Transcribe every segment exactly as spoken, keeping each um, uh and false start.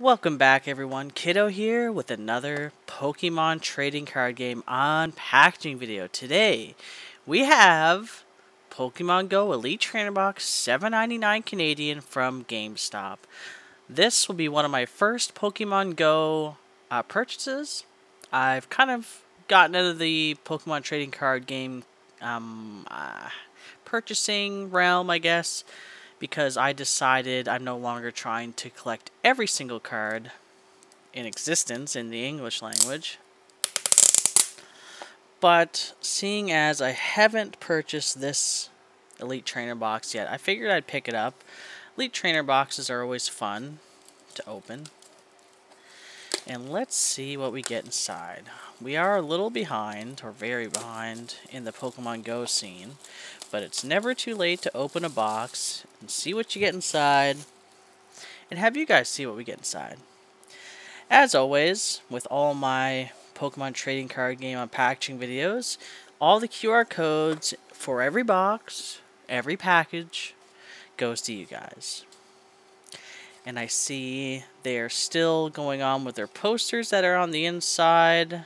Welcome back everyone, Kiddo here with another Pokemon Trading Card Game unpackaging video. Today, we have Pokemon Go Elite Trainer Box seven ninety-nine Canadian from GameStop. This will be one of my first Pokemon Go uh, purchases. I've kind of gotten out of the Pokemon Trading Card Game um, uh, purchasing realm, I guess. Because I decided I'm no longer trying to collect every single card in existence in the English language. But seeing as I haven't purchased this Elite Trainer box yet, I figured I'd pick it up. Elite Trainer boxes are always fun to open. And let's see what we get inside. We are a little behind, or very behind, in the Pokemon Go scene. But it's never too late to open a box and see what you get inside, and have you guys see what we get inside. As always, with all my Pokemon Trading Card Game unpackaging videos, all the Q R codes for every box, every package, goes to you guys. And I see they're still going on with their posters that are on the inside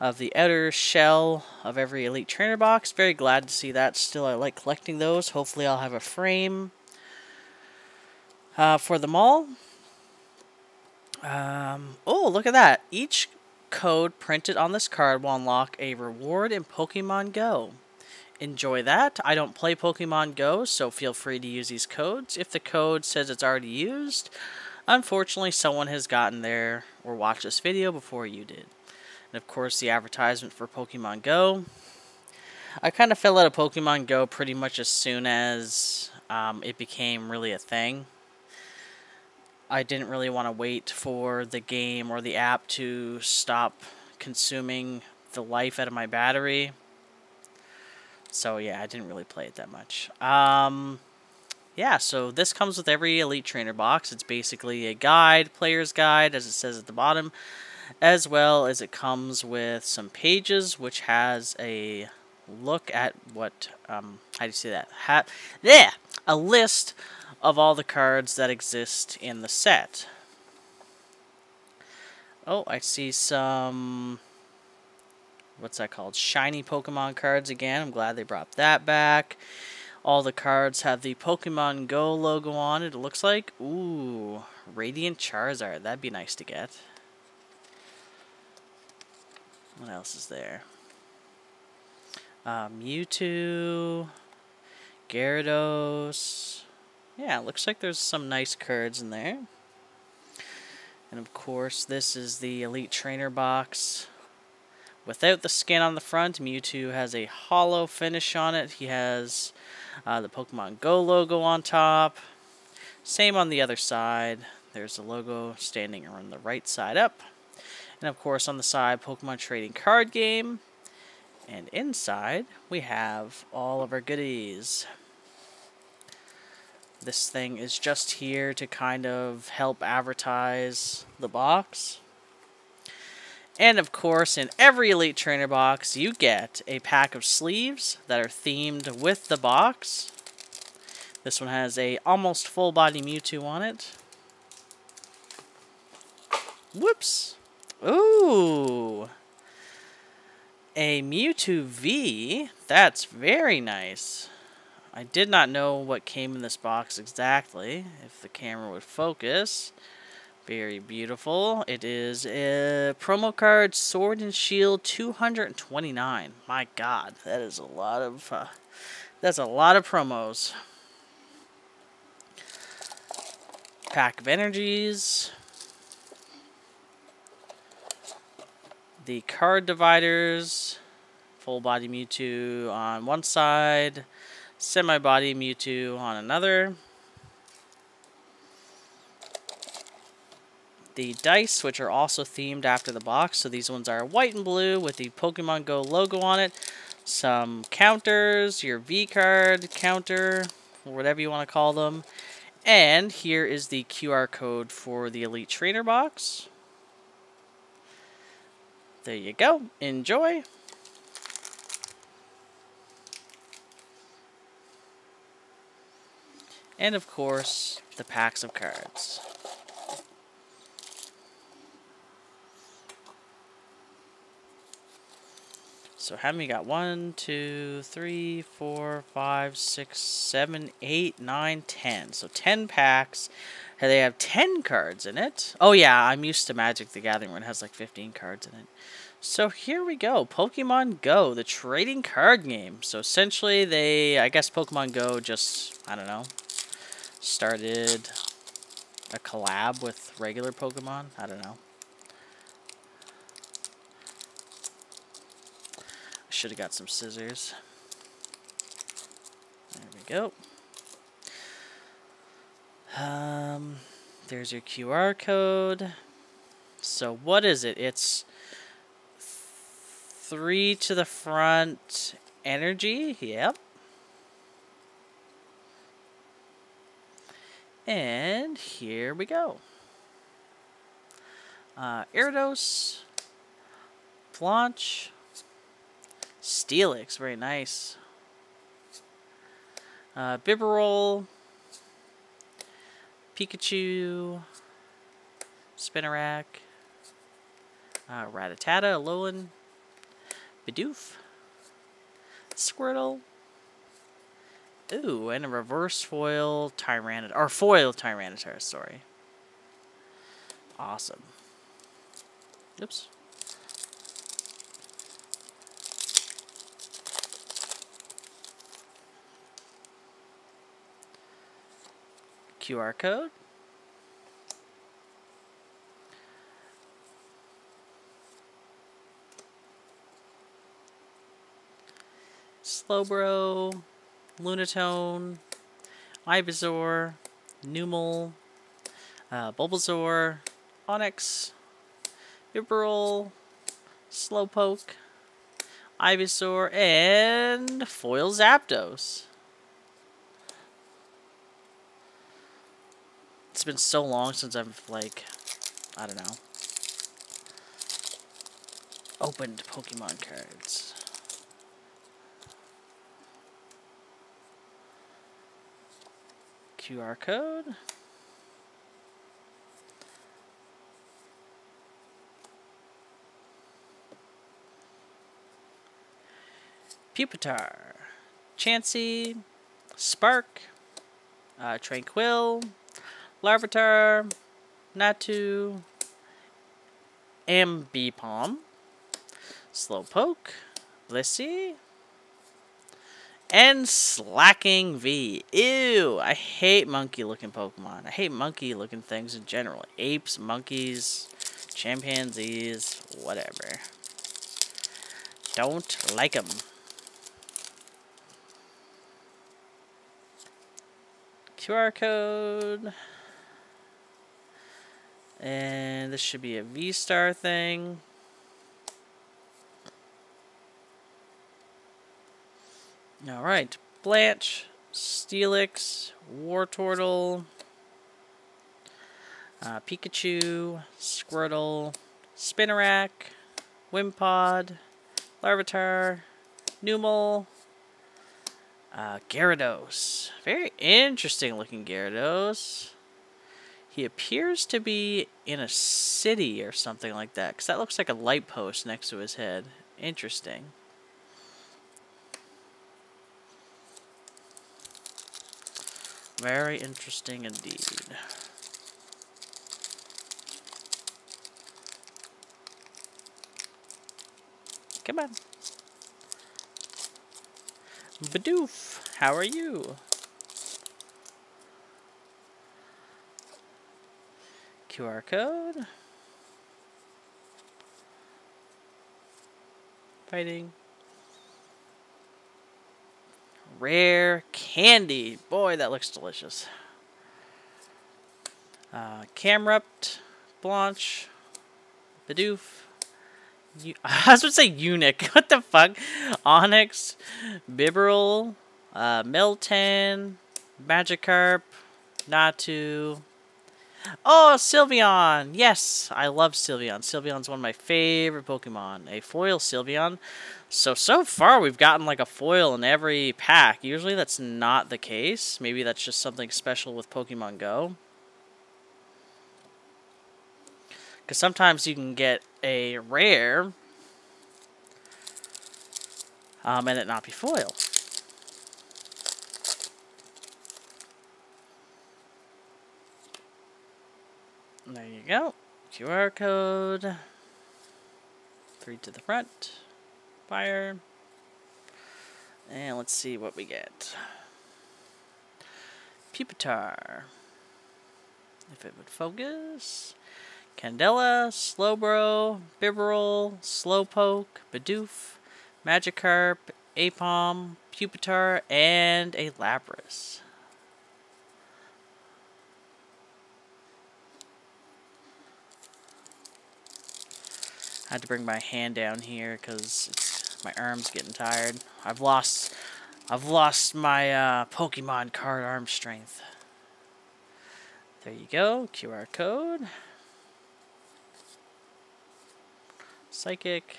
of the outer shell of every Elite Trainer box. Very glad to see that. Still, I like collecting those. Hopefully I'll have a frame uh, for them all. Um, oh, look at that. Each code printed on this card will unlock a reward in Pokemon Go. Enjoy that. I don't play Pokemon Go, so feel free to use these codes. If the code says it's already used, unfortunately someone has gotten there or watched this video before you did. And of course the advertisement for Pokemon Go. I kind of fell out of Pokemon Go pretty much as soon as um, it became really a thing. I didn't really want to wait for the game or the app to stop consuming the life out of my battery. So yeah, I didn't really play it that much. Um, yeah, so this comes with every Elite Trainer box. It's basically a guide, player's guide, as it says at the bottom. As well as it comes with some pages, which has a look at what, um, how do you say that? Ha yeah, a list of all the cards that exist in the set. Oh, I see some, what's that called? Shiny Pokemon cards again. I'm glad they brought that back. All the cards have the Pokemon Go logo on it, it looks like. Ooh, Radiant Charizard. That'd be nice to get. What else is there? Um, Mewtwo, Gyarados. Yeah, it looks like there's some nice cards in there. And of course, this is the Elite Trainer box. Without the skin on the front, Mewtwo has a hollow finish on it. He has uh, the Pokemon Go logo on top. Same on the other side. There's the logo standing on the right side up. And of course on the side, Pokemon Trading Card Game. And inside, we have all of our goodies. This thing is just here to kind of help advertise the box. And of course, in every Elite Trainer box, you get a pack of sleeves that are themed with the box. This one has a almost full body Mewtwo on it. Whoops. Ooh, a Mewtwo V, that's very nice. I did not know what came in this box exactly, if the camera would focus. Very beautiful. It is a promo card, Sword and Shield two hundred twenty-nine. My God, that is a lot of, uh, that's a lot of promos. Pack of energies. The card dividers, full body Mewtwo on one side, semi body Mewtwo on another. The dice, which are also themed after the box, so these ones are white and blue with the Pokemon Go logo on it. Some counters, your V card counter, or whatever you want to call them. And here is the Q R code for the Elite Trainer box. There you go. Enjoy. And of course, the packs of cards. So how many got? One, two, three, four, five, six, seven, eight, nine, ten. So ten packs. And they have ten cards in it. Oh yeah, I'm used to Magic the Gathering when it has like fifteen cards in it. So here we go. Pokemon Go, the trading card game. So essentially they, I guess Pokemon Go just, I don't know, started a collab with regular Pokemon. I don't know. I should have got some scissors. There we go. Um, there's your Q R code. So what is it? It's three to the front energy. Yep. And here we go. Uh, Gyarados, Blanche, Steelix, very nice. Uh, Bibarel, Pikachu, Spinarak, uh, Rattata, Alolan, Bidoof, Squirtle. Ooh, and a reverse foil Tyranitar, or foil Tyranitar, sorry. Awesome. Oops. Q R code. Slowbro, Lunatone, Ivysaur, Numel, uh, Bulbasaur, Onix, Bibarel, Slowpoke, Ivysaur, and foil Zapdos. It's been so long since I've, like, I don't know, opened Pokemon cards. Q R code. Pupitar, Chansey, Spark, uh, Tranquil, Larvitar, Natu, Ambipom, Slowpoke, Blissey, and Slacking V. Ew, I hate monkey-looking Pokemon. I hate monkey-looking things in general. Apes, monkeys, chimpanzees, whatever. Don't like them. Q R code. And this should be a V-Star thing. Alright. Blanche, Steelix, Wartortle, uh, Pikachu, Squirtle, Spinarak, Wimpod, Larvitar, Numel, uh, Gyarados. Very interesting looking Gyarados. He appears to be in a city or something like that, because that looks like a light post next to his head. Interesting. Very interesting indeed. Come on. Bidoof, how are you? Q R code. Fighting. Rare Candy. Boy, that looks delicious. Uh, Camrupt, Blanche, Bidoof. U I was going to say Eunuch. What the fuck? Onix, Bibarel, uh, Meltan, Magikarp, Natu. Oh, Sylveon! Yes, I love Sylveon. Sylveon's one of my favorite Pokemon. A foil Sylveon. So, so far we've gotten like a foil in every pack. Usually that's not the case. Maybe that's just something special with Pokemon Go. Because sometimes you can get a rare um, and it not be foil. There you go. Q R code. Three to the front. Fire. And let's see what we get. Pupitar. If it would focus. Candela, Slowbro, Bibarel, Slowpoke, Bidoof, Magikarp, Apom, Pupitar, and a Lapras. I had to bring my hand down here because my arm's getting tired. I've lost, I've lost my uh, Pokemon card arm strength. There you go, Q R code. Psychic.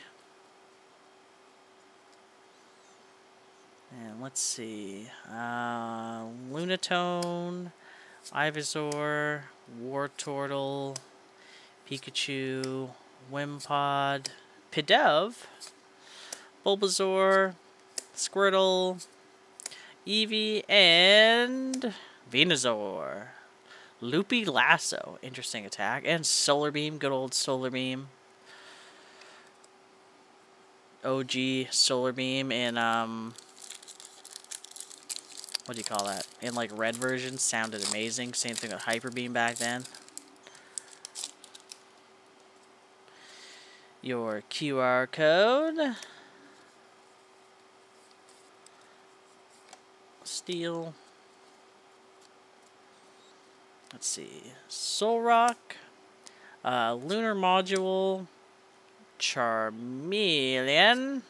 And let's see. Uh, Lunatone, Ivysaur, Wartortle, Pikachu, Wimpod, Pidove, Bulbasaur, Squirtle, Eevee, and Venusaur. Loopy Lasso, interesting attack, and Solar Beam, good old Solar Beam. O G Solar Beam in, um, what do you call that? In like red version, sounded amazing. Same thing with Hyper Beam back then. Your Q R code. Steel. Let's see. Solrock. Uh, Lunar Module. Charmeleon.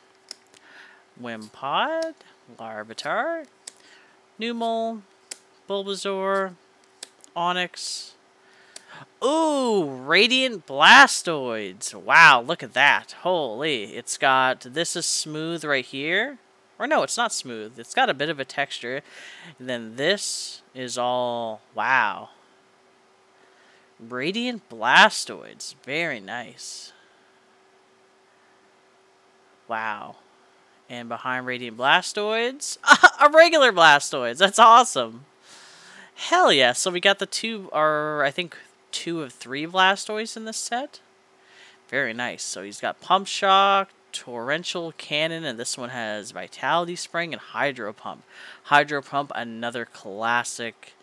Wimpod. Larvitar. Numel. Bulbasaur. Onix. Ooh, Radiant Blastoise. Wow, look at that. Holy. It's got, this is smooth right here. Or no, it's not smooth. It's got a bit of a texture. And then this is all, wow. Radiant Blastoise. Very nice. Wow. And behind Radiant Blastoise, a regular Blastoise. That's awesome. Hell yeah. So we got the two, or I think two of three Blastoise in this set. Very nice. So he's got Pump Shock, Torrential Cannon, and this one has Vitality Spring and Hydro Pump. Hydro Pump, another classic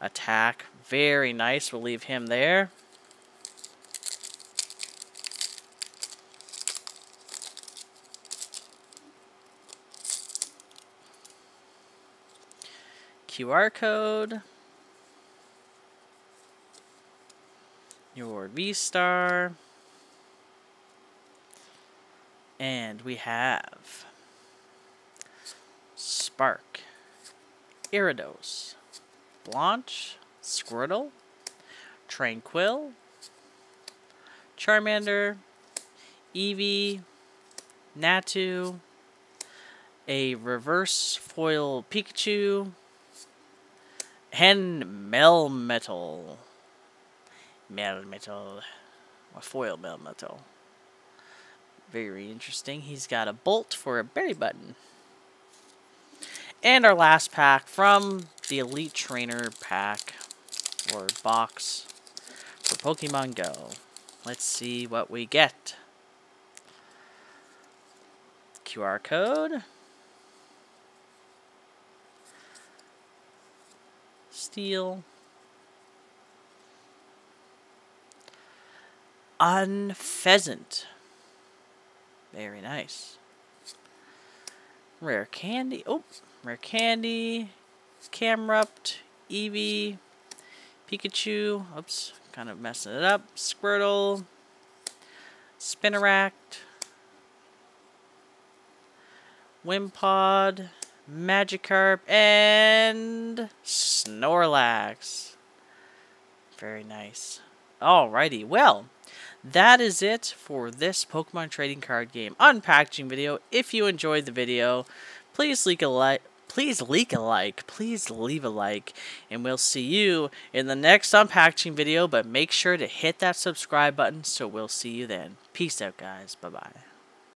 attack. Very nice. We'll leave him there. Q R code. Your V-Star. And we have Spark, Gyarados, Blanche, Squirtle, Tranquil, Charmander, Eevee, Natu, a reverse foil Pikachu, and Melmetal. Melmetal. Or foil Melmetal. Very interesting. He's got a bolt for a berry button. And our last pack from the Elite Trainer pack or box for Pokemon Go. Let's see what we get. Q R code. Steel. Unpheasant. Very nice. Rare Candy. Oh, Rare Candy. Camerupt. Eevee. Pikachu. Oops, kind of messing it up. Squirtle. Spinarak. Wimpod. Magikarp. And Snorlax. Very nice. Alrighty, well, that is it for this Pokemon Trading Card Game unpackaging video. If you enjoyed the video, please leave a like, please leave a like, please leave a like, and we'll see you in the next unpackaging video, but make sure to hit that subscribe button, so we'll see you then. Peace out, guys. Bye-bye.